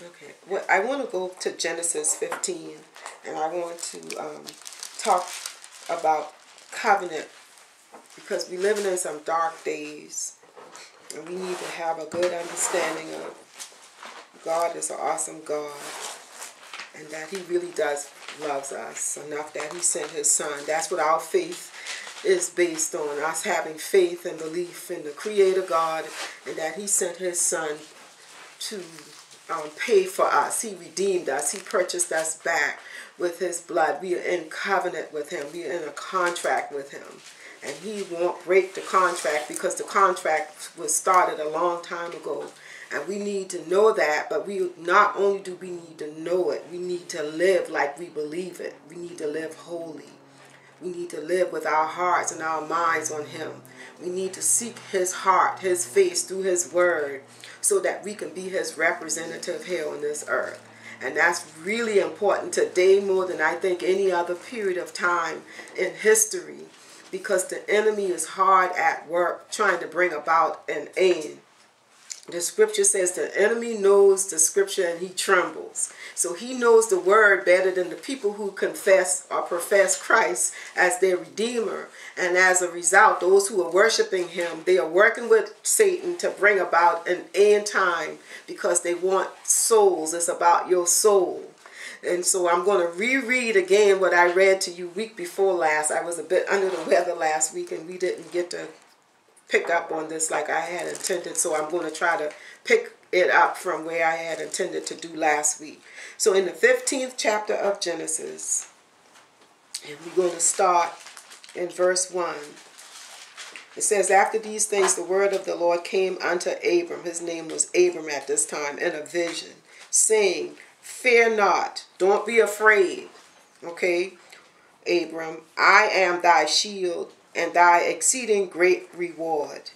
Okay. Well, I want to go to Genesis 15, and I want to talk about covenant, because we're living in some dark days, and we need to have a good understanding of God is an awesome God, and that He really does loves us enough that He sent His Son. That's what our faith is based on, us having faith and belief in the Creator God, and that He sent His Son to pay for us. He redeemed us. He purchased us back with His blood. We are in covenant with Him. We are in a contract with Him. And He won't break the contract, because the contract was started a long time ago. And we need to know that, but we not only do we need to know it, we need to live like we believe it. We need to live holy. We need to live with our hearts and our minds on Him. We need to seek His heart, His face through His word, so that we can be His representative here on this earth. And that's really important today more than I think any other period of time in history, because the enemy is hard at work trying to bring about an end. The scripture says the enemy knows the scripture and he trembles. So he knows the word better than the people who confess or profess Christ as their Redeemer. And as a result, those who are worshiping Him, they are working with Satan to bring about an end time, because they want souls. It's about your soul. And so I'm going to reread again what I read to you week before last. I was a bit under the weather last week and we didn't get to pick up on this like I had intended, so I'm going to try to pick it up from where I had intended to do last week. So in the 15th chapter of Genesis, and we're going to start in verse 1. It says, "After these things the word of the Lord came unto Abram," his name was Abram at this time, "in a vision, saying, Fear not," don't be afraid, okay, Abram, "I am thy shield, and thy exceeding great reward."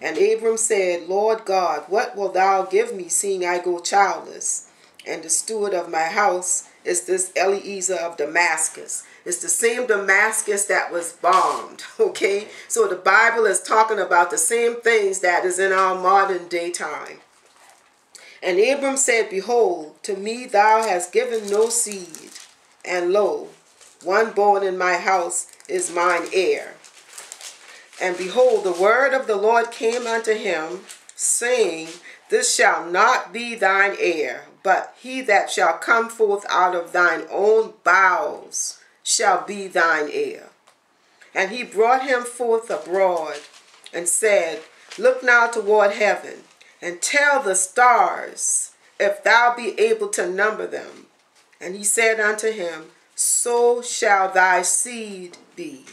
And Abram said, "Lord God, what wilt thou give me, seeing I go childless? And the steward of my house is this Eliezer of Damascus." It's the same Damascus that was bombed, okay? So the Bible is talking about the same things that is in our modern day time. And Abram said, "Behold, to me thou hast given no seed, and lo, one born in my house is mine heir." And behold, the word of the Lord came unto him, saying, "This shall not be thine heir, but he that shall come forth out of thine own bowels shall be thine heir." And he brought him forth abroad, and said, "Look now toward heaven, and tell the stars, if thou be able to number them." And he said unto him, "So shall thy seed be."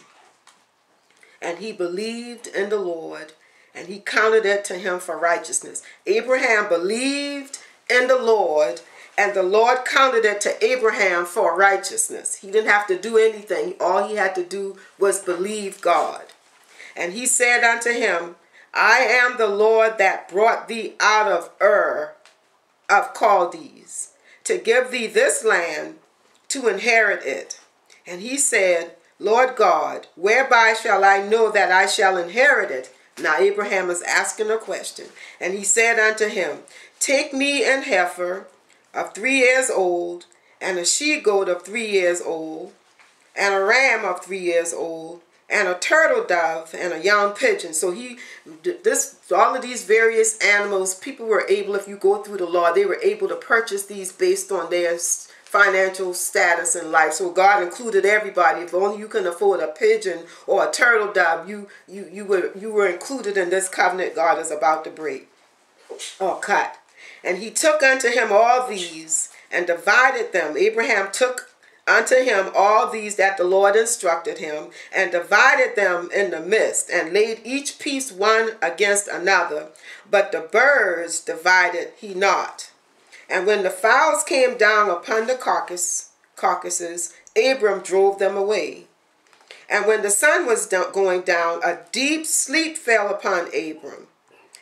And he believed in the Lord, and he counted it to him for righteousness. Abraham believed in the Lord, and the Lord counted it to Abraham for righteousness. He didn't have to do anything. All he had to do was believe God. And he said unto him, "I am the Lord that brought thee out of Ur of Chaldees, to give thee this land to inherit it." And he said, "Lord God, whereby shall I know that I shall inherit it?" Now Abraham is asking a question. And he said unto him, "Take me an heifer of 3 years old, and a she-goat of 3 years old, and a ram of 3 years old, and a turtle dove, and a young pigeon." So all of these various animals, people were able, if you go through the law, they were able to purchase these based on their financial status in life. So God included everybody. If only you can afford a pigeon or a turtle dove, you were included in this covenant God is about to break or cut. And he took unto him all these and divided them. Abraham took unto him all these that the Lord instructed him, and divided them in the midst, and laid each piece one against another. But the birds divided he not. And when the fowls came down upon the carcasses, Abram drove them away. And when the sun was going down, a deep sleep fell upon Abram.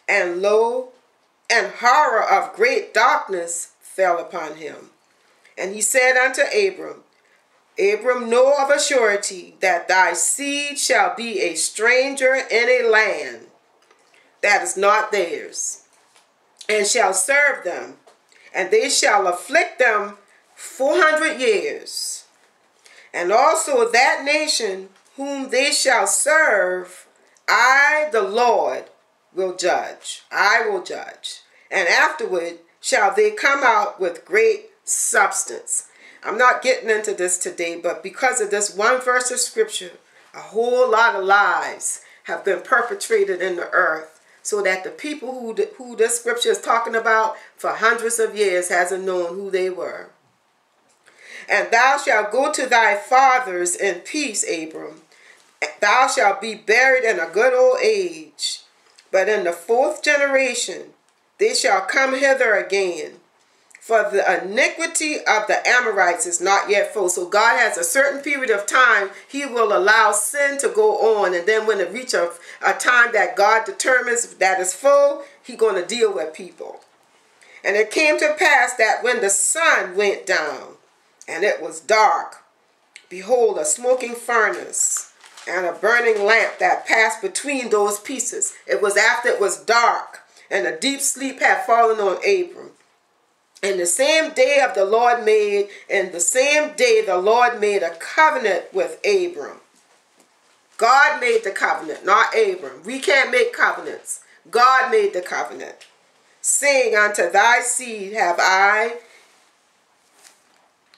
And lo, an horror of great darkness fell upon him. And he said unto Abram, "Abram, know of a surety that thy seed shall be a stranger in a land that is not theirs, and shall serve them. and they shall afflict them 400 years. And also that nation whom they shall serve, I, the Lord, will judge. I will judge. And afterward shall they come out with great substance. I'm not getting into this today, but because of this one verse of scripture, a whole lot of lies have been perpetrated in the earth, so that the people who this scripture is talking about for hundreds of years hasn't known who they were. And thou shalt go to thy fathers in peace, Abram. Thou shalt be buried in a good old age. But in the fourth generation they shall come hither again, for the iniquity of the Amorites is not yet full. So God has a certain period of time. He will allow sin to go on. And then when it reaches a time that God determines that is full, he's going to deal with people. And it came to pass that when the sun went down and it was dark, behold, a smoking furnace and a burning lamp that passed between those pieces. It was after it was dark, and a deep sleep had fallen on Abram. And the same day of the Lord made, and the same day the Lord made a covenant with Abram. God made the covenant, not Abram. We can't make covenants. God made the covenant, saying, unto thy seed have I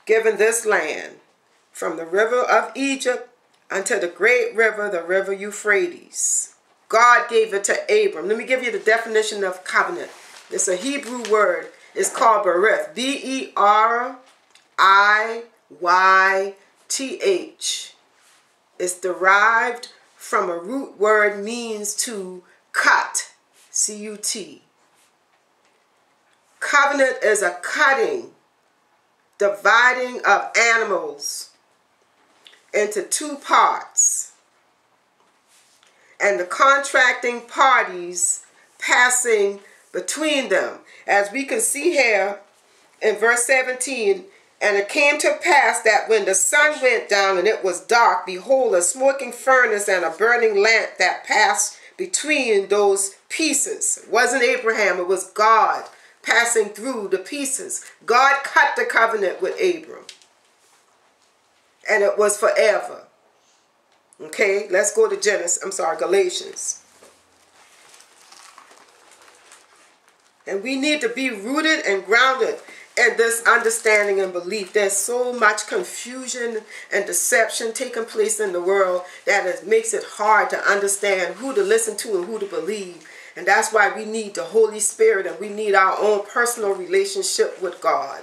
given this land, from the river of Egypt unto the great river, the river Euphrates. God gave it to Abram. Let me give you the definition of covenant. It's a Hebrew word. It's called berith. beriyth. It's derived from a root word, means to cut. C-U-T. Covenant is a cutting, dividing of animals into two parts, and the contracting parties passing between them. As we can see here in verse 17, and it came to pass that when the sun went down and it was dark, behold, a smoking furnace and a burning lamp that passed between those pieces. It wasn't Abraham, it was God passing through the pieces. God cut the covenant with Abram, and it was forever. Okay, let's go to Galatians. And we need to be rooted and grounded in this understanding and belief. There's so much confusion and deception taking place in the world that it makes it hard to understand who to listen to and who to believe. And that's why we need the Holy Spirit, and we need our own personal relationship with God,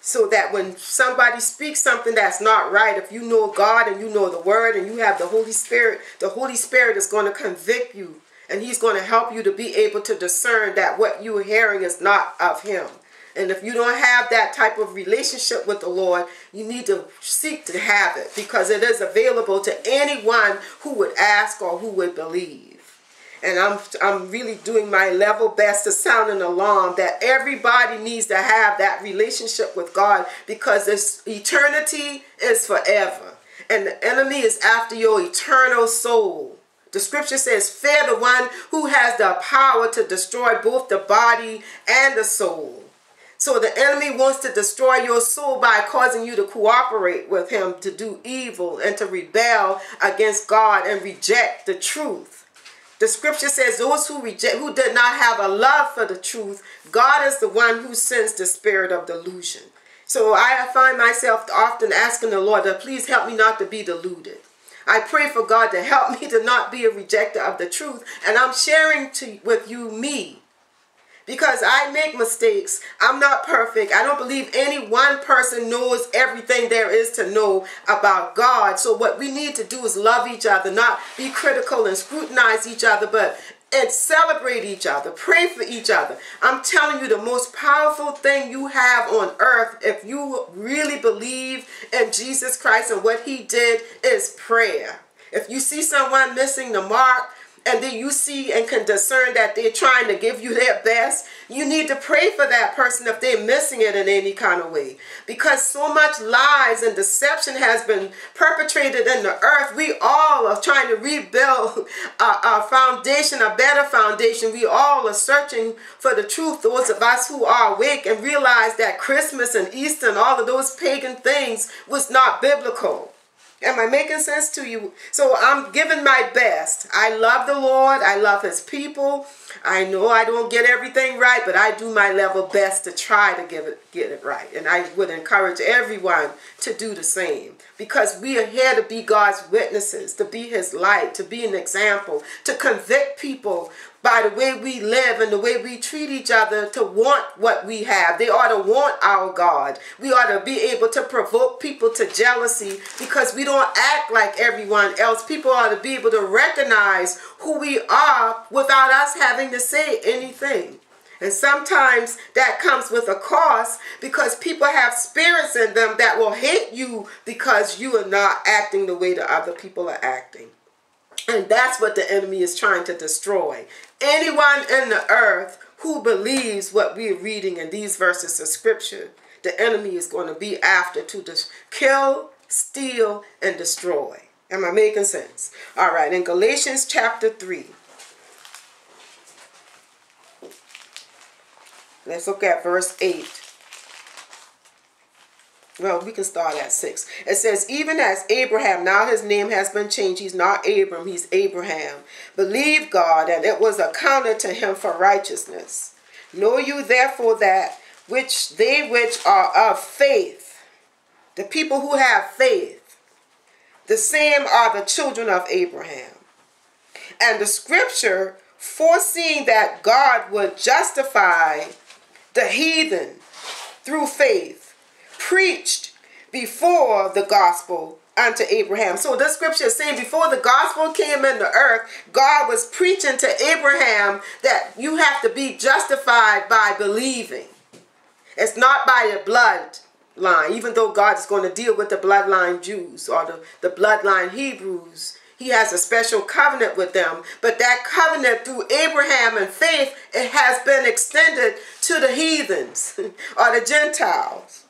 so that when somebody speaks something that's not right, if you know God and you know the Word and you have the Holy Spirit is going to convict you. And he's going to help you to be able to discern that what you're hearing is not of him. And if you don't have that type of relationship with the Lord, you need to seek to have it, because it is available to anyone who would ask or who would believe. And I'm really doing my level best to sound an alarm that everybody needs to have that relationship with God, because this eternity is forever. And the enemy is after your eternal soul. The scripture says, fear the one who has the power to destroy both the body and the soul. So the enemy wants to destroy your soul by causing you to cooperate with him, to do evil and to rebel against God and reject the truth. The scripture says those who did not have a love for the truth, God is the one who sends the spirit of delusion. So I find myself often asking the Lord to please help me not to be deluded. I pray for God to help me to not be a rejecter of the truth. And I'm sharing with you me, because I make mistakes. I'm not perfect. I don't believe any one person knows everything there is to know about God. So what we need to do is love each other, not be critical and scrutinize each other, but and celebrate each other, pray for each other. I'm telling you, the most powerful thing you have on earth, if you really believe in Jesus Christ and what he did, is prayer. If you see someone missing the mark and then you see and can discern that they're trying to give you their best, you need to pray for that person if they're missing it in any kind of way. Because so much lies and deception has been perpetrated in the earth. We all are trying to rebuild our foundation, a better foundation. We all are searching for the truth, those of us who are awake and realize that Christmas and Easter and all of those pagan things was not biblical. Am I making sense to you? So I'm giving my best. I love the Lord. I love his people. I know I don't get everything right, but I do my level best to try to get it right. And I would encourage everyone to do the same, because we are here to be God's witnesses, to be his light, to be an example, to convict people by the way we live and the way we treat each other to want what we have. They ought to want our God. We ought to be able to provoke people to jealousy because we don't act like everyone else. People ought to be able to recognize who we are without us having to say anything. And sometimes that comes with a cost, because people have spirits in them that will hate you because you are not acting the way the other people are acting. And that's what the enemy is trying to destroy. Anyone in the earth who believes what we're reading in these verses of scripture, the enemy is going to be after to kill, steal, and destroy. Am I making sense? All right, in Galatians chapter 3. Let's look at verse 8. Well, we can start at 6. It says, even as Abraham, now his name has been changed. He's not Abram, he's Abraham. Believe God, and it was accounted to him for righteousness. Know you therefore that which they which are of faith, the people who have faith, the same are the children of Abraham. And the scripture, foreseeing that God would justify the heathen through faith, preached before the gospel unto Abraham. So this scripture is saying before the gospel came in the earth, God was preaching to Abraham that you have to be justified by believing. It's not by your bloodline, even though God is going to deal with the bloodline Jews or the bloodline Hebrews. He has a special covenant with them, but that covenant through Abraham and faith, it has been extended to the heathens or the Gentiles.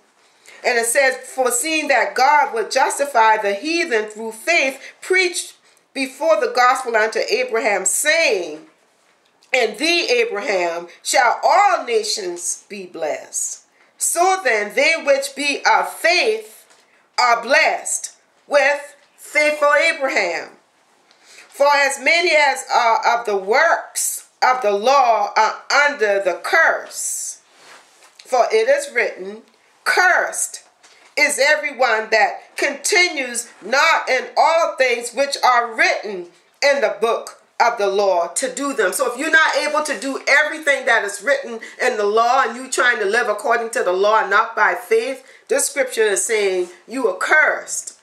And it says, foreseeing that God would justify the heathen through faith, preached before the gospel unto Abraham, saying, in thee, Abraham, shall all nations be blessed. So then, they which be of faith are blessed with faithful Abraham. For as many as are of the works of the law are under the curse. For it is written, cursed is everyone that continues not in all things which are written in the book of the law to do them. So if you're not able to do everything that is written in the law and you're trying to live according to the law and not by faith, this scripture is saying you are cursed.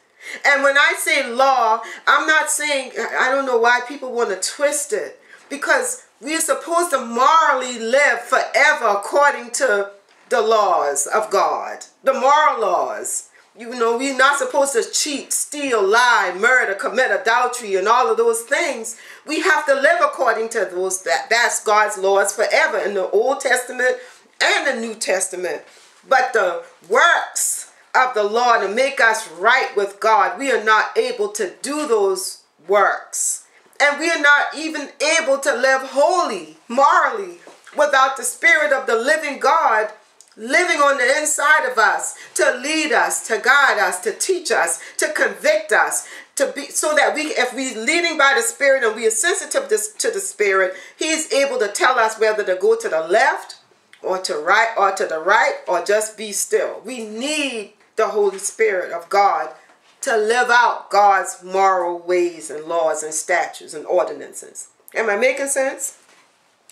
And when I say law, I'm not saying, I don't know why people want to twist it, because we are supposed to morally live forever according to the laws of God, the moral laws. You know, we're not supposed to cheat, steal, lie, murder, commit adultery, and all of those things. We have to live according to those. That's God's laws forever in the Old Testament and the New Testament. But the works of the law to make us right with God, we are not able to do those works. And we are not even able to live holy, morally, without the Spirit of the living God living on the inside of us to lead us, to guide us, to teach us, to convict us, to be so that we, if we're leading by the Spirit and we are sensitive to the Spirit, He's able to tell us whether to go to the left or to right or to the right or just be still. We need the Holy Spirit of God to live out God's moral ways and laws and statutes and ordinances. Am I making sense?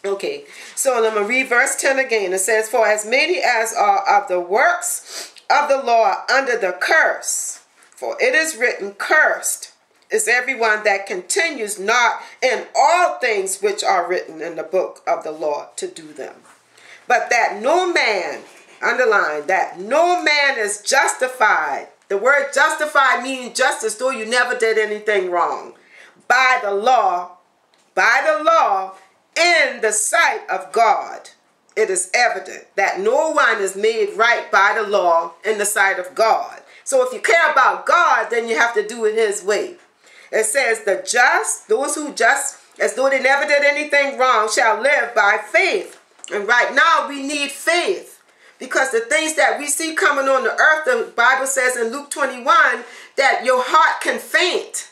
Okay, so I'm going to read verse 10 again. It says, for as many as are of the works of the law under the curse, for it is written, cursed is everyone that continues not in all things which are written in the book of the law to do them. But that no man, underline, that no man is justified. The word justified means just as though you never did anything wrong. By the law by the law in the sight of God. It is evident that no one is made right by the law in the sight of God. So if you care about God, then you have to do it his way. It says the just, those who just as though they never did anything wrong, shall live by faith. And right now we need faith. Because the things that we see coming on the earth, the Bible says in Luke 21, that your heart can faint.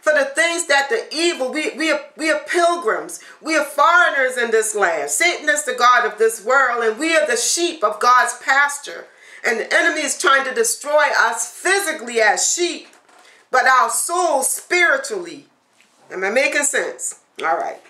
For the things that the evil, we are pilgrims. We are foreigners in this land. Satan is the God of this world, and we are the sheep of God's pasture. And the enemy is trying to destroy us physically as sheep, but our souls spiritually. Am I making sense? All right.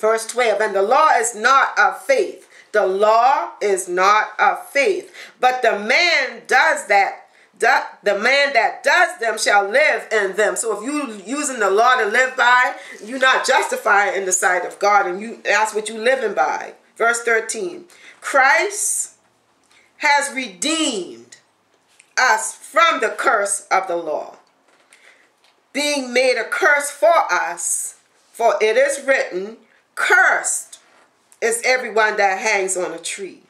Verse 12, and the law is not of faith. The law is not of faith. But the man does that. The man that does them shall live in them. So if you're using the law to live by, you're not justified in the sight of God, and that's what you're living by. Verse 13, Christ has redeemed us from the curse of the law, being made a curse for us, for it is written, cursed is everyone that hangs on a tree,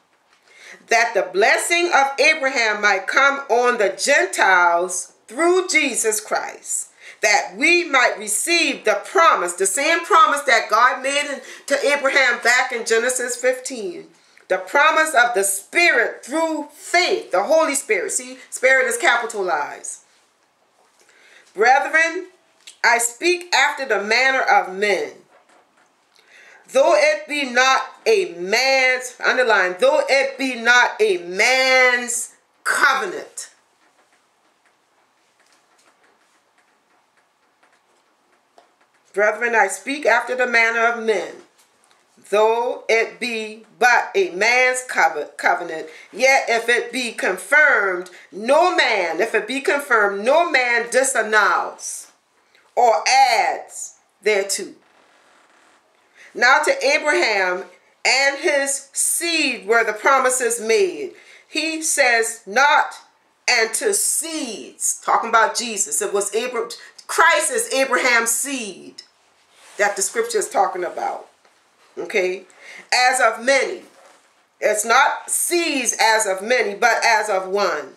that the blessing of Abraham might come on the Gentiles through Jesus Christ, that we might receive the promise, the same promise that God made to Abraham back in Genesis 15, the promise of the Spirit through faith, the Holy Spirit. See, Spirit is capitalized. Brethren, I speak after the manner of men. Though it be not a man's, underline, though it be not a man's covenant. Brethren, I speak after the manner of men. Though it be but a man's covenant, yet if it be confirmed, no man, if it be confirmed, no man disannuls or adds thereto. Now to Abraham and his seed were the promises made. He says not unto seeds. Talking about Jesus. It was Abraham. Christ is Abraham's seed that the scripture is talking about. Okay. As of many. It's not seeds as of many, but as of one.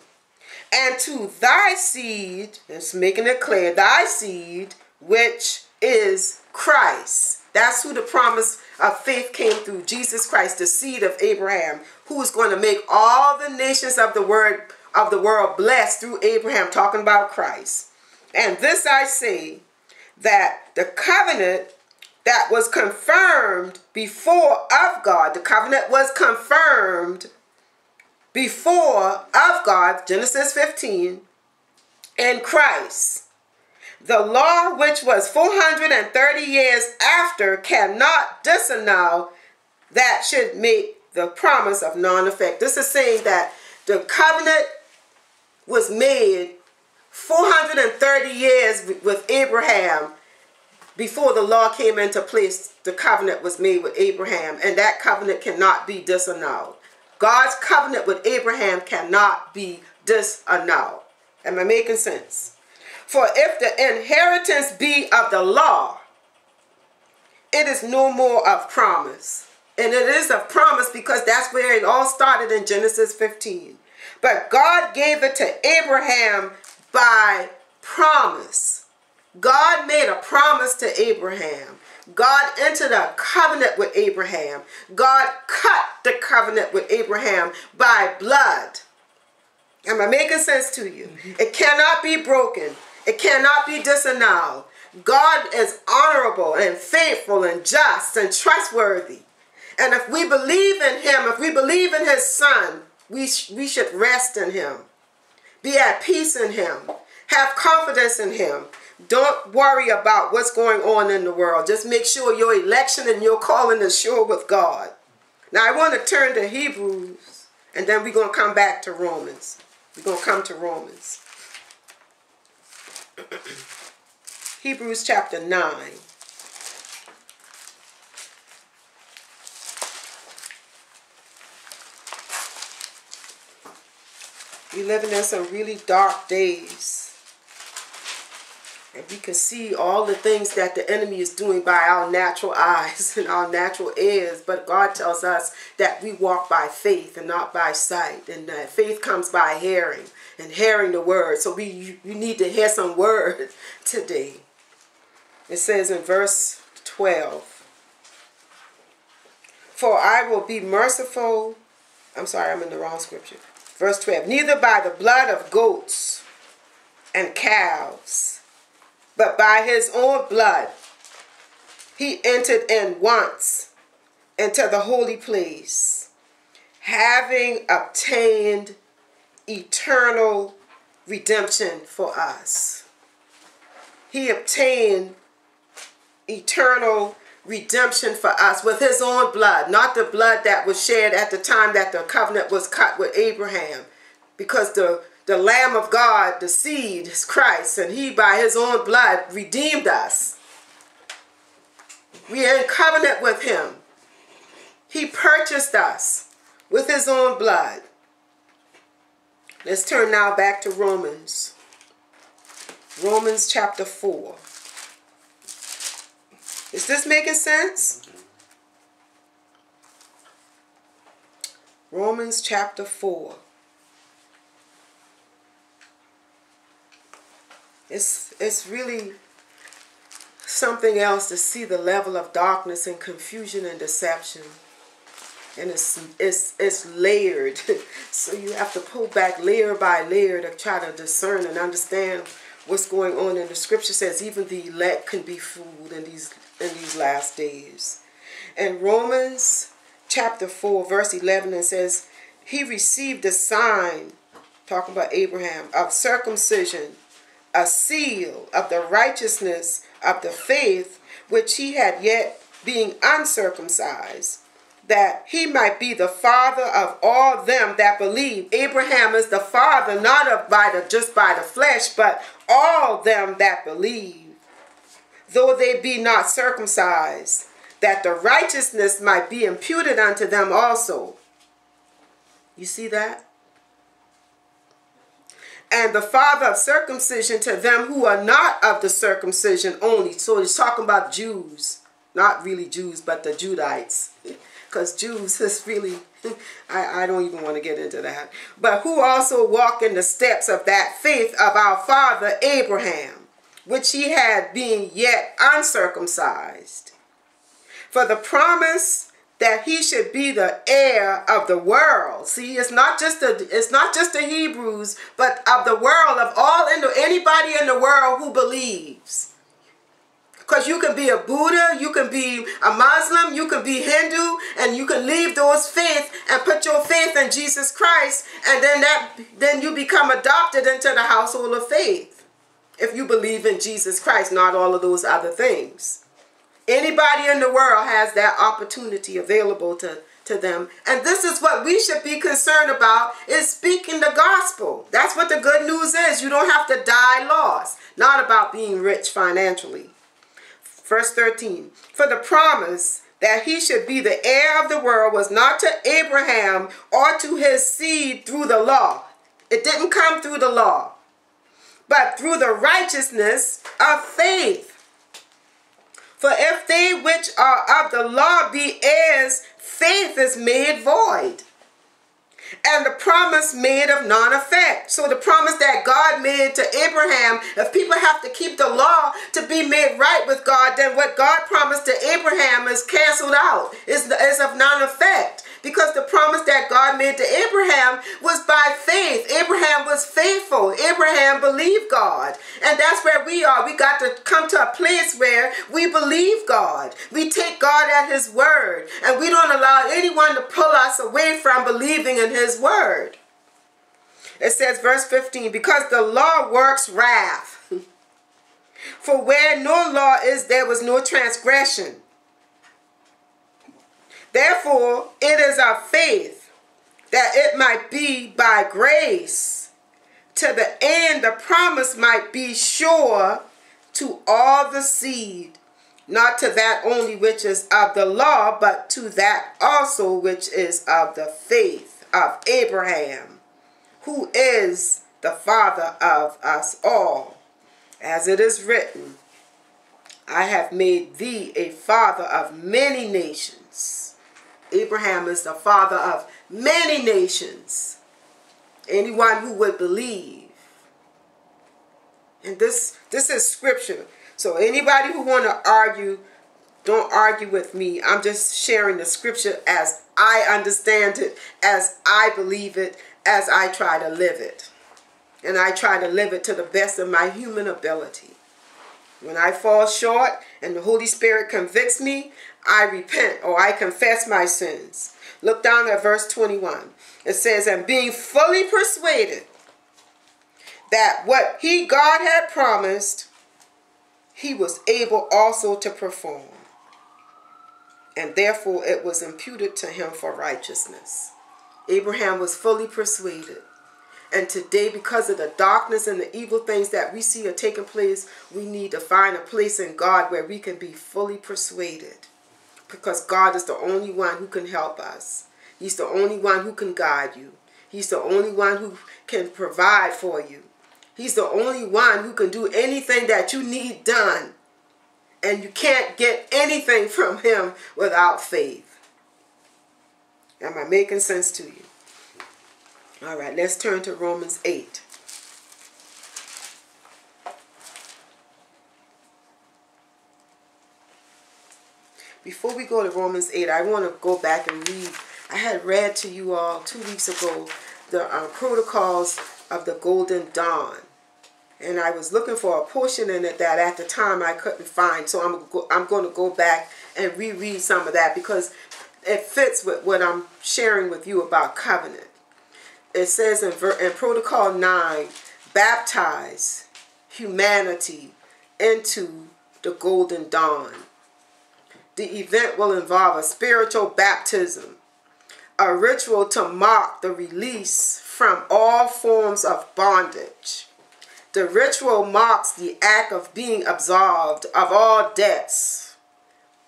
And to thy seed, it's making it clear, thy seed, which is Christ. That's who the promise of faith came through, Jesus Christ, the seed of Abraham, who is going to make all the nations of the world blessed through Abraham, talking about Christ. And this I say, that the covenant that was confirmed before of God, the covenant was confirmed before of God, Genesis 15, in Christ. The law, which was 430 years after, cannot disannul that should make the promise of non-effect. This is saying that the covenant was made 430 years with Abraham before the law came into place. The covenant was made with Abraham, and that covenant cannot be disannulled. God's covenant with Abraham cannot be disannulled. Am I making sense? For if the inheritance be of the law, it is no more of promise. And it is of promise because that's where it all started in Genesis 15. But God gave it to Abraham by promise. God made a promise to Abraham. God entered a covenant with Abraham. God cut the covenant with Abraham by blood. Am I making sense to you? It cannot be broken. It cannot be disannulled. God is honorable and faithful and just and trustworthy. And if we believe in him, if we believe in his son, we should rest in him. Be at peace in him. Have confidence in him. Don't worry about what's going on in the world. Just make sure your election and your calling is sure with God. Now I want to turn to Hebrews, and then we're going to come back to Romans. We're going to come to Romans. Hebrews chapter 9. We're living in some really dark days. And we can see all the things that the enemy is doing by our natural eyes and our natural ears. But God tells us that we walk by faith and not by sight. And that faith comes by hearing and hearing the word. So you need to hear some word today. It says in verse 12, for I will be merciful. I'm sorry, I'm in the wrong scripture. Verse 12, neither by the blood of goats and calves, but by his own blood he entered in once into the holy place, having obtained eternal redemption for us. He obtained eternal redemption for us with his own blood, not the blood that was shed at the time that the covenant was cut with Abraham, because the Lamb of God, the seed, is Christ, and he by his own blood redeemed us. We are in covenant with him. He purchased us with his own blood. Let's turn now back to Romans. Romans chapter 4. Is this making sense? Romans chapter 4. It's really something else to see the level of darkness and confusion and deception. And it's layered. So you have to pull back layer by layer to try to discern and understand what's going on. And the scripture says even the elect can be fooled in these last days. And Romans chapter 4 verse 11, it says, he received a sign, talking about Abraham, of circumcision, a seal of the righteousness of the faith which he had yet being uncircumcised, that he might be the father of all them that believe. Abraham is the father, just by the flesh, but all them that believe, though they be not circumcised, that the righteousness might be imputed unto them also. You see that? And the father of circumcision to them who are not of the circumcision only. So he's talking about Jews. Not really Jews, but the Judites. Because Jews is really, I don't even want to get into that. But who also walk in the steps of that faith of our father Abraham, which he had being yet uncircumcised. For the promise that he should be the heir of the world. See, it's not just the Hebrews, but of the world, of all, anybody in the world who believes. Because you can be a Buddha, you can be a Muslim, you can be Hindu, and you can leave those faith and put your faith in Jesus Christ, and then you become adopted into the household of faith. If you believe in Jesus Christ, not all of those other things. Anybody in the world has that opportunity available to them. And this is what we should be concerned about, is speaking the gospel. That's what the good news is. You don't have to die lost. Not about being rich financially. Verse 13. For the promise that he should be the heir of the world was not to Abraham or to his seed through the law. It didn't come through the law, but through the righteousness of faith. For if they which are of the law be heirs, faith is made void, and the promise made of none effect. So the promise that God made to Abraham, if people have to keep the law to be made right with God, then what God promised to Abraham is canceled out, is of none effect. Because the promise that God made to Abraham was by faith. Abraham was faithful. Abraham believed God. And that's where we are. We got to come to a place where we believe God. We take God at his word. And we don't allow anyone to pull us away from believing in his word. It says, verse 15, because the law works wrath. For where no law is, there was no transgression. Therefore, it is of faith that it might be by grace, to the end the promise might be sure to all the seed, not to that only which is of the law, but to that also which is of the faith of Abraham, who is the father of us all. As it is written, I have made thee a father of many nations. Abraham is the father of many nations. Anyone who would believe. And this is scripture. So anybody who want to argue, don't argue with me. I'm just sharing the scripture as I understand it, as I believe it, as I try to live it. And I try to live it to the best of my human ability. When I fall short and the Holy Spirit convicts me, I repent or I confess my sins. Look down at verse 21. It says, and being fully persuaded that what he, God, had promised, he was able also to perform. And therefore it was imputed to him for righteousness. Abraham was fully persuaded. And today, because of the darkness and the evil things that we see are taking place, we need to find a place in God where we can be fully persuaded. Because God is the only one who can help us. He's the only one who can guide you. He's the only one who can provide for you. He's the only one who can do anything that you need done. And you can't get anything from him without faith. Am I making sense to you? All right, let's turn to Romans 8. Before we go to Romans 8, I want to go back and read. I had read to you all 2 weeks ago the protocols of the Golden Dawn. And I was looking for a portion in it that at the time I couldn't find. So I'm going to go back and reread some of that because it fits with what I'm sharing with you about covenant. It says in Protocol 9, baptize humanity into the Golden Dawn. The event will involve a spiritual baptism, a ritual to mark the release from all forms of bondage. The ritual marks the act of being absolved of all debts,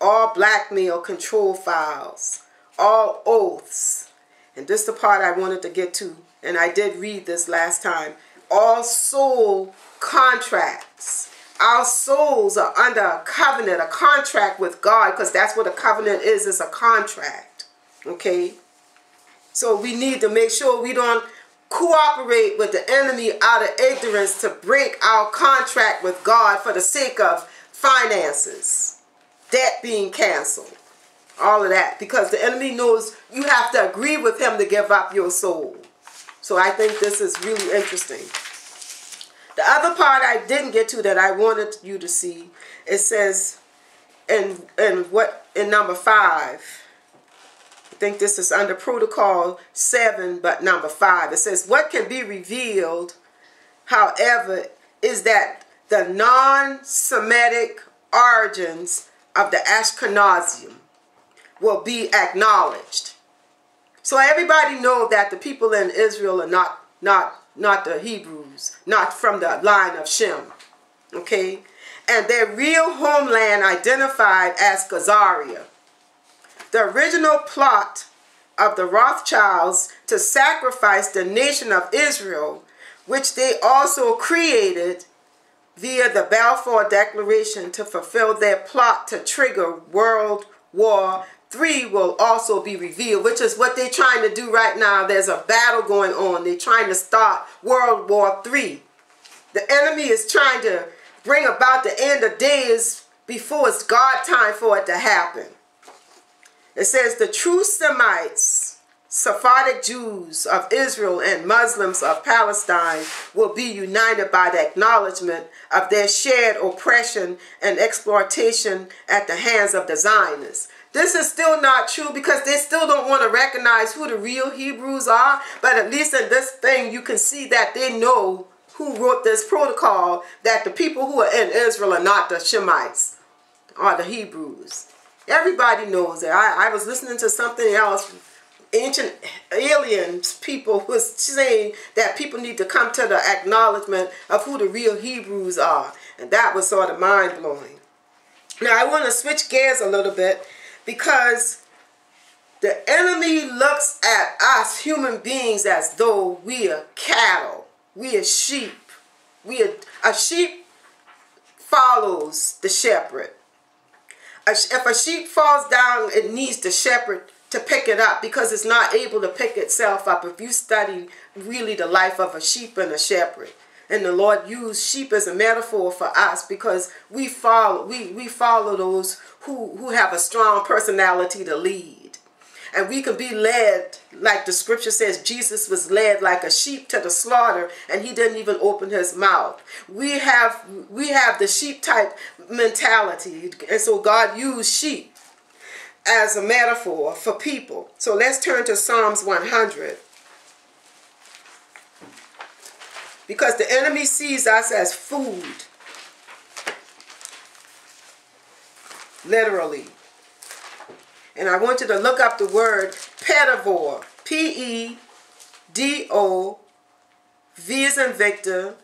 all blackmail control files, all oaths. And this is the part I wanted to get to, and I did read this last time. All soul contracts. Our souls are under a covenant, a contract with God, because that's what a covenant is. It's a contract, okay? So we need to make sure we don't cooperate with the enemy out of ignorance to break our contract with God for the sake of finances, debt being canceled. All of that, because the enemy knows you have to agree with him to give up your soul. So I think this is really interesting. The other part I didn't get to that I wanted you to see, it says in number 5, I think this is under protocol 7, but number 5, it says what can be revealed, however, is that the non-Semitic origins of the Ashkenazium will be acknowledged. So everybody knows that the people in Israel are not the Hebrews, not from the line of Shem, okay? And their real homeland identified as Khazaria. The original plot of the Rothschilds to sacrifice the nation of Israel, which they also created via the Balfour Declaration to fulfill their plot to trigger World War III will also be revealed, which is what they're trying to do right now. There's a battle going on. They're trying to start World War III. The enemy is trying to bring about the end of days before it's God's time for it to happen. It says the true Semites, Sephardic Jews of Israel and Muslims of Palestine will be united by the acknowledgement of their shared oppression and exploitation at the hands of the Zionists. This is still not true because they still don't want to recognize who the real Hebrews are. But at least in this thing, you can see that they know who wrote this protocol, that the people who are in Israel are not the Shemites or the Hebrews. Everybody knows that. I was listening to something else. Ancient aliens people was saying that people need to come to the acknowledgement of who the real Hebrews are. And that was sort of mind-blowing. Now, I want to switch gears a little bit, because the enemy looks at us human beings as though we are cattle. We are sheep. We are a sheep follows the shepherd. If a sheep falls down, it needs the shepherd to pick it up because it's not able to pick itself up. If you study really the life of a sheep and a shepherd, and the Lord used sheep as a metaphor for us because we follow those who have a strong personality to lead. And we can be led, like the scripture says, Jesus was led like a sheep to the slaughter, and he didn't even open his mouth. We have the sheep type mentality, and so God used sheep as a metaphor for people. So let's turn to Psalms 100. Because the enemy sees us as food, literally. And I want you to look up the word pedivore. P-E-D-O, V as in Victor,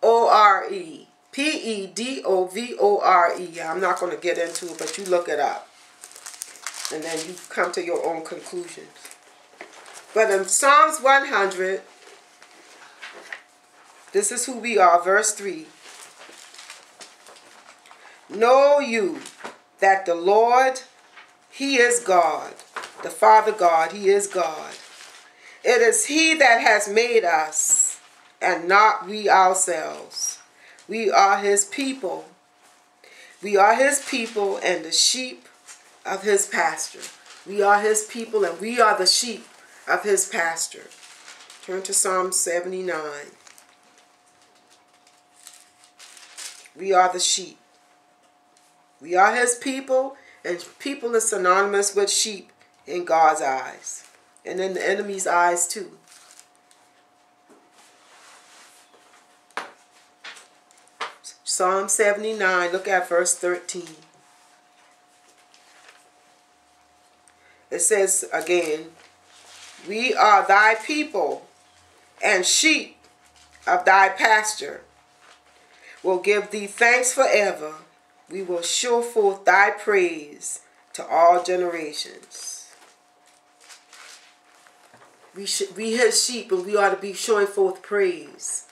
O-R-E. P-E-D-O-V-O-R-E. I'm not going to get into it, but you look it up. And then you come to your own conclusions. But in Psalms 100, this is who we are, verse 3. Know you that the Lord, he is God, the Father God, he is God. It is he that has made us and not we ourselves. We are his people. We are his people and the sheep of his pasture. We are his people and we are the sheep of his pasture. Turn to Psalm 79. We are the sheep. We are his people, and people is synonymous with sheep in God's eyes, and in the enemy's eyes too. Psalm 79, look at verse 13. It says again, we are thy people and sheep of thy pasture. Will give thee thanks forever. We will show forth thy praise to all generations. We his sheep, and we ought to be showing forth praise.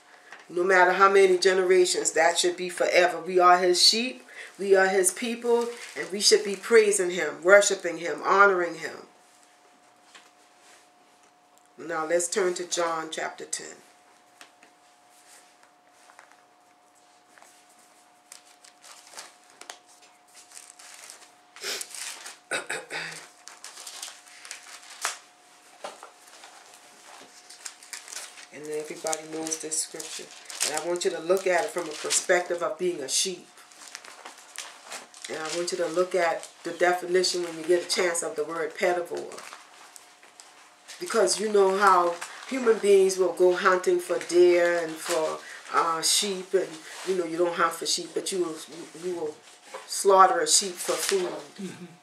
No matter how many generations, that should be forever. We are his sheep. We are his people. And we should be praising him, worshiping him, honoring him. Now let's turn to John chapter 10. And everybody knows this scripture. And I want you to look at it from a perspective of being a sheep. And I want you to look at the definition when you get a chance of the word pedivore. Because you know how human beings will go hunting for deer and for sheep. And you know, you don't hunt for sheep, but you will slaughter a sheep for food.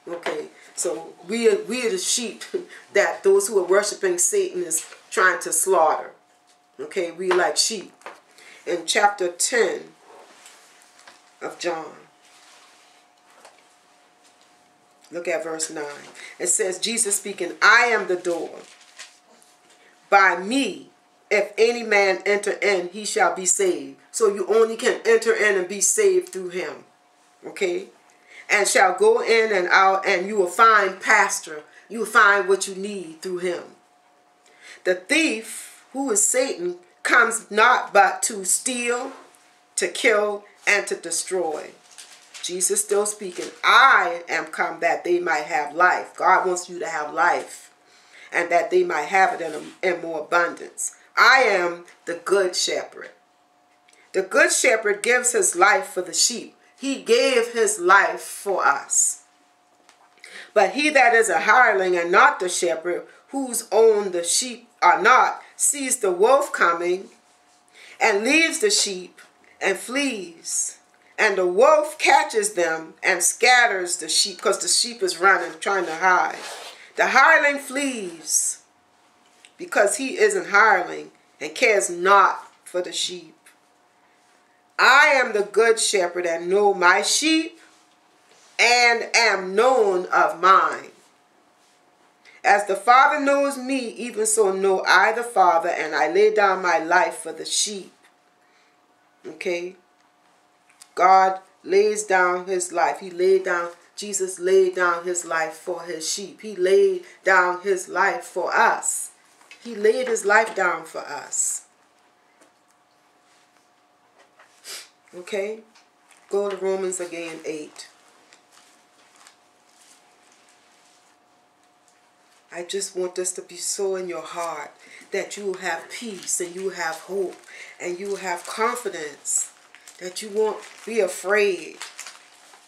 Okay, so we are the sheep that those who are worshiping Satan is trying to slaughter. Okay, we like sheep. In chapter 10 of John, look at verse 9. It says, Jesus speaking, I am the door. By me, if any man enter in, he shall be saved. So you only can enter in and be saved through him. Okay? And shall go in and out, and you will find pasture. You will find what you need through him. The thief, who is Satan, comes not but to steal, to kill, and to destroy. Jesus still speaking, I am come that they might have life. God wants you to have life, and that they might have it in more abundance. I am the good shepherd. The good shepherd gives his life for the sheep. He gave his life for us. But he that is a hireling and not the shepherd, whose own the sheep are not, sees the wolf coming and leaves the sheep and flees. And the wolf catches them and scatters the sheep, because the sheep is running, trying to hide. The hireling flees because he isn't hireling and cares not for the sheep. I am the good shepherd and know my sheep and am known of mine. As the Father knows me, even so know I the Father, and I lay down my life for the sheep. Okay? God lays down his life. He laid down, Jesus laid down his life for his sheep. He laid down his life for us. He laid his life down for us. Okay? Go to Romans again, 8. I just want this to be so in your heart that you have peace and you have hope and you have confidence, that you won't be afraid,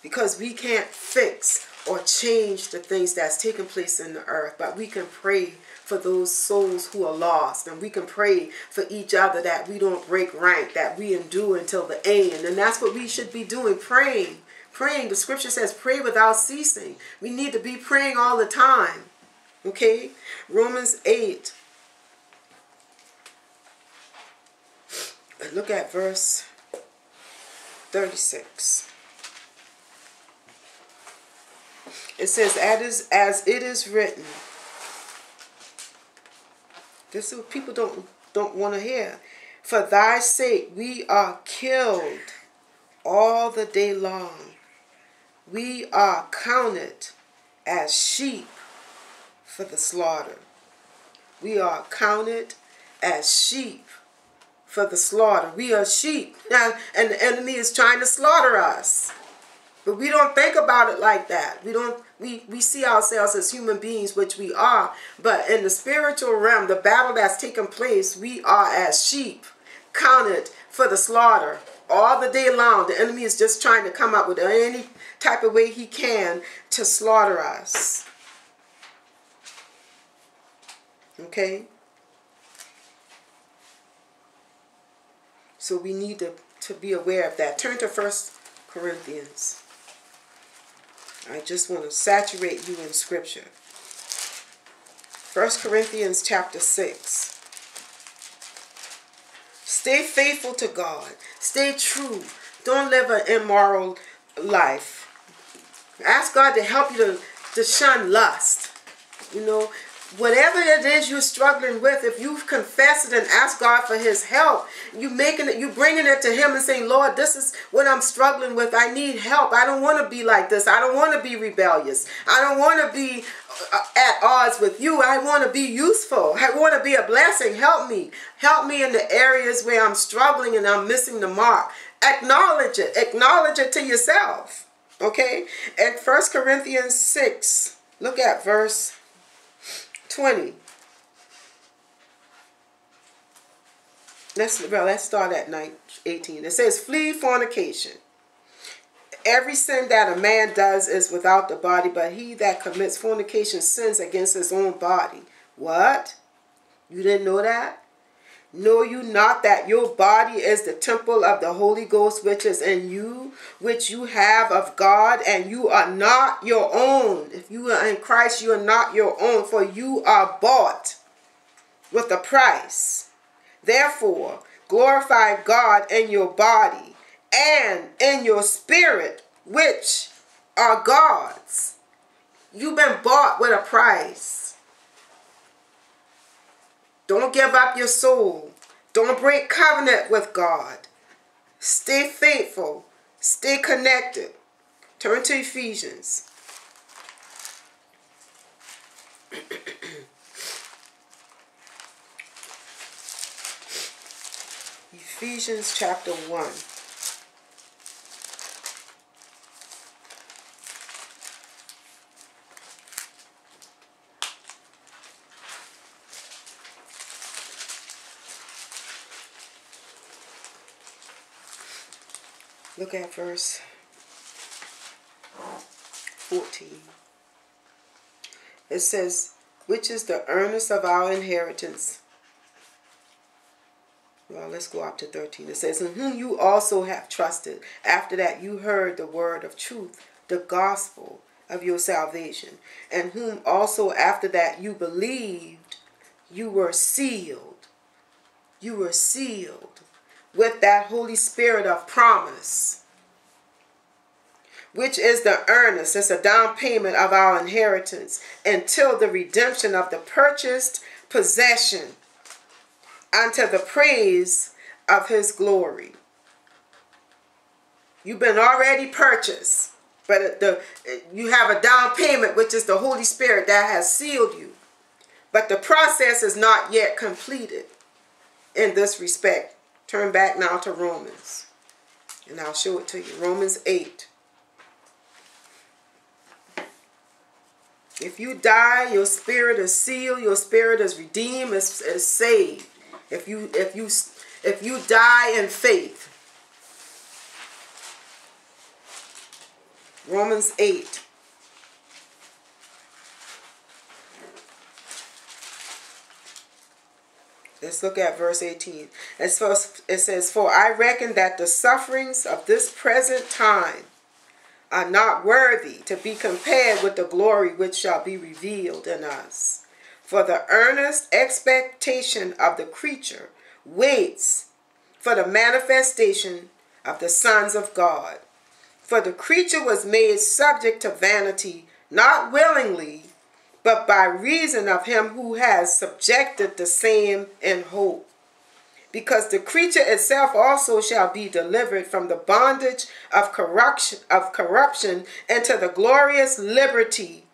because we can't fix or change the things that's taking place in the earth, but we can pray for those souls who are lost, and we can pray for each other that we don't break rank, that we endure until the end. And that's what we should be doing, praying. Praying, the scripture says pray without ceasing. We need to be praying all the time. Okay, Romans 8. Look at verse 36. It says, as it is written. This is what people don't want to hear. For thy sake we are killed all the day long. We are counted as sheep for the slaughter. We are counted as sheep for the slaughter. We are sheep. Now, and the enemy is trying to slaughter us. But we don't think about it like that. We don't. We see ourselves as human beings, which we are. But in the spiritual realm, the battle that's taking place, we are as sheep, counted for the slaughter. All the day long, the enemy is just trying to come up with any type of way he can to slaughter us. Okay? So we need to be aware of that. Turn to 1 Corinthians. I just want to saturate you in scripture. 1 Corinthians chapter 6. Stay faithful to God. Stay true. Don't live an immoral life. Ask God to help you to shun lust. You know, whatever it is you're struggling with, if you've confessed it and asked God for his help, you're bringing it to him and saying, Lord, this is what I'm struggling with. I need help. I don't want to be like this. I don't want to be rebellious. I don't want to be at odds with you. I want to be useful. I want to be a blessing. Help me. Help me in the areas where I'm struggling and I'm missing the mark. Acknowledge it. Acknowledge it to yourself. Okay? At 1 Corinthians 6, look at verse 20. Let's start at 18. It says, flee fornication. Every sin that a man does is without the body, but he that commits fornication sins against his own body. What? You didn't know that? Know you not that your body is the temple of the Holy Ghost, which is in you, which you have of God, and you are not your own. If you are in Christ, you are not your own, for you are bought with a price. Therefore, glorify God in your body and in your spirit, which are God's. You've been bought with a price. Don't give up your soul. Don't break covenant with God. Stay faithful. Stay connected. Turn to Ephesians. Ephesians chapter 1. Look at verse 14. It says, which is the earnest of our inheritance. Well, let's go up to 13. It says, in whom you also have trusted, after that you heard the word of truth, the gospel of your salvation, and whom also after that you believed, you were sealed. You were sealed with that Holy Spirit of promise, which is the earnest, it's a down payment of our inheritance until the redemption of the purchased possession, unto the praise of his glory. You've been already purchased. But you have a down payment, which is the Holy Spirit that has sealed you. But the process is not yet completed in this respect. Turn back now to Romans. And I'll show it to you. Romans 8. If you die, your spirit is sealed, your spirit is redeemed, is saved. If you die in faith. Romans 8. Let's look at verse 18. It says, "For I reckon that the sufferings of this present time are not worthy to be compared with the glory which shall be revealed in us. For the earnest expectation of the creature waits for the manifestation of the sons of God. For the creature was made subject to vanity, not willingly, but by reason of him who has subjected the same in hope. Because the creature itself also shall be delivered from the bondage of corruption into the glorious liberty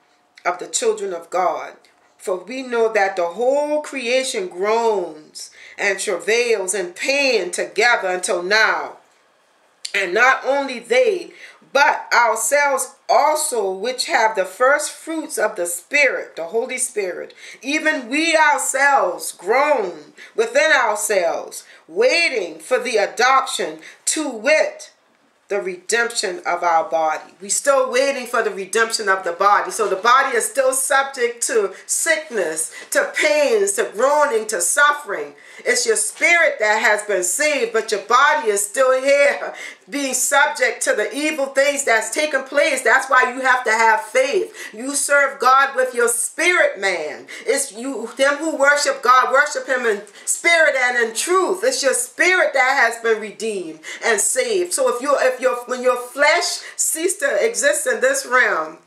of the children of God. For we know that the whole creation groans and travails in pain together until now. And not only they, but ourselves also, which have the first fruits of the Spirit," the Holy Spirit, "even we ourselves groan within ourselves, waiting for the adoption, to wit, the redemption of our body." We're still waiting for the redemption of the body. So the body is still subject to sickness, to pains, to groaning, to suffering. It's your spirit that has been saved, but your body is still here being subject to the evil things that's taken place. That's why you have to have faith. You serve God with your spirit, man. It's you, them who worship God, worship him in spirit and in truth. It's your spirit that has been redeemed and saved. So when your flesh ceases to exist in this realm,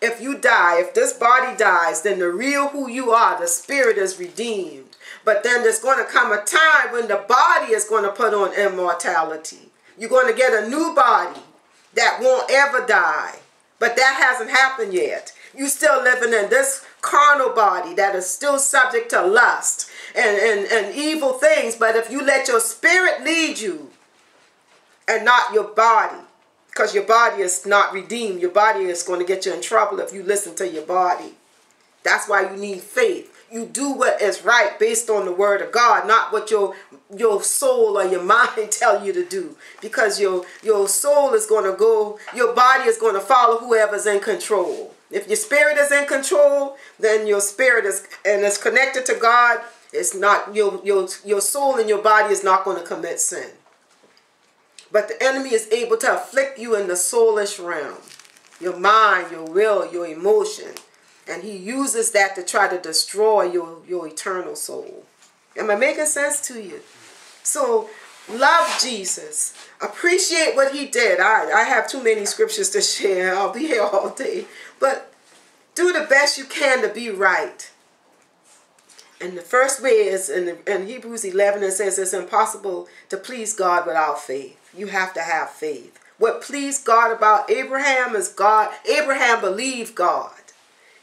if you die, if this body dies, then the real who you are, the spirit, is redeemed. But then there's going to come a time when the body is going to put on immortality. You're going to get a new body that won't ever die. But that hasn't happened yet. You're still living in this carnal body that is still subject to lust and evil things. But if you let your spirit lead you and not your body, because your body is not redeemed, your body is going to get you in trouble if you listen to your body. That's why you need faith. You do what is right based on the word of God, not what your soul or your mind tell you to do. Because your soul is going to go, your body is going to follow whoever's in control. If your spirit is in control, then your spirit is and is connected to God. It's not your soul and your body is not going to commit sin. But the enemy is able to afflict you in the soulish realm, your mind, your will, your emotion. And he uses that to try to destroy your eternal soul. Am I making sense to you? So love Jesus. Appreciate what he did. I have too many scriptures to share. I'll be here all day. But do the best you can to be right. And the first way is in Hebrews 11, it says it's impossible to please God without faith. You have to have faith. What pleased God about Abraham is God. Abraham believed God,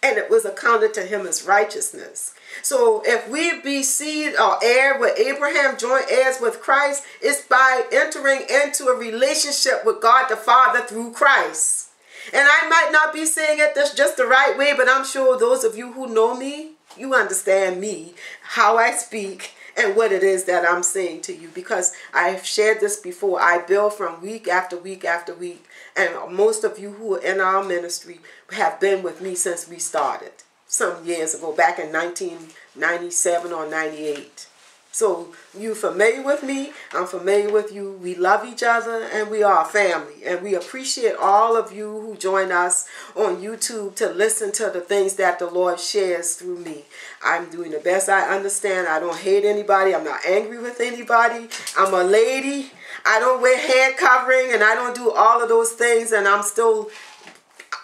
and it was accounted to him as righteousness. So if we be seed or heir with Abraham, joint heirs with Christ, it's by entering into a relationship with God the Father through Christ. And I might not be saying it just the right way, but I'm sure those of you who know me, you understand me, how I speak, and what it is that I'm saying to you. Because I've shared this before. I build from week after week after week. And most of you who are in our ministry have been with me since we started some years ago, back in 1997 or 98. So you're familiar with me. I'm familiar with you. We love each other and we are a family. And we appreciate all of you who join us on YouTube to listen to the things that the Lord shares through me. I'm doing the best I understand. I don't hate anybody. I'm not angry with anybody. I'm a lady. I don't wear head covering and I don't do all of those things. And I'm still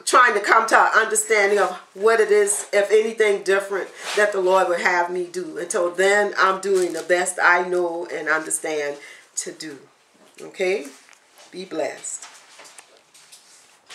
trying to come to an understanding of what it is, if anything different, that the Lord would have me do. Until then, I'm doing the best I know and understand to do. Okay? Be blessed.